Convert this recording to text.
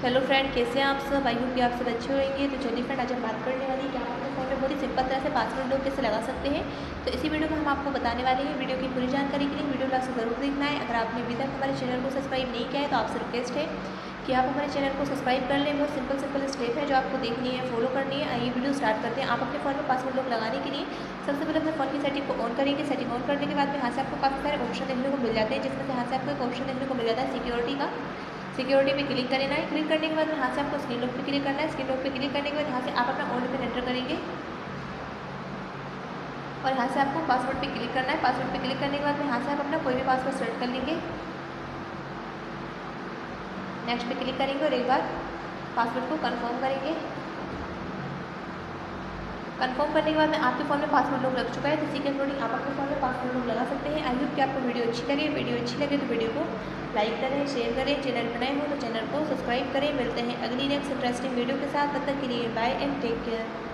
Hello friend, कैसे हैं आप सब? आई होप कि आप सब अच्छे होंगे। तो चलिए फ्रेंड, आज हम बात करने वाले हैं कि आप अपने फ़ोन में बहुत ही सिंपल तरह से पासवर्ड लोग कैसे लगा सकते हैं। तो इसी वीडियो में हम आपको बताने वाले हैं। वीडियो की पूरी जानकारी के लिए वीडियो लास्ट तक जरूर देखना है। अगर आपने अभी तक हमारे चैनल को सब्सक्राइब नहीं किया है तो आपसे रिक्वेस्ट है कि आप हमारे चैनल को सब्सक्राइब कर लें। बहुत सिंपल स्टेप है जो आपको देखनी है, फॉलो करनी है। आइए वीडियो स्टार्ट करते हैं। आप अपने फ़ोन में पासवर्ड लॉक लगाने के लिए सबसे पहले अपने फ़ोन की सेटिंग को ऑन करेंगे। सेटिंग ऑन करने के बाद यहाँ से आपको काफ़ी सारे ऑप्शन देखने को मिल जाते हैं, जिसमें से यहाँ से आपको एक ऑप्शन देखने को मिल जाता है सिक्योरिटी का। सिक्योरिटी पे क्लिक करना है। क्लिक करने के बाद यहाँ से आपको स्क्रीन लॉक पे क्लिक करना है। स्क्रीन लॉक पे क्लिक करने के बाद यहाँ से आप अपना ओटीपी एंटर करेंगे और यहाँ से आपको पासवर्ड पे क्लिक करना है। पासवर्ड पे क्लिक करने के बाद यहाँ से आप अपना कोई भी पासवर्ड सेट कर लेंगे। नेक्स्ट पे क्लिक करेंगे और एक बार पासवर्ड को कन्फर्म करेंगे। कंफर्म करने के बाद में आपके फ़ोन में पासवर्ड लॉक लग चुका है। तो इसी के अकॉर्डिंग आप अपने फ़ोन में पासवर्ड लॉक लगा सकते हैं। आई होप कि आपको वीडियो अच्छी लगे। वीडियो अच्छी लगे तो वीडियो को लाइक करें, शेयर करें। चैनल पर नए हो तो चैनल को सब्सक्राइब करें। मिलते हैं अगली नेक्स्ट इंटरेस्टिंग वीडियो के साथ। तब तक के लिए बाय एंड टेक केयर।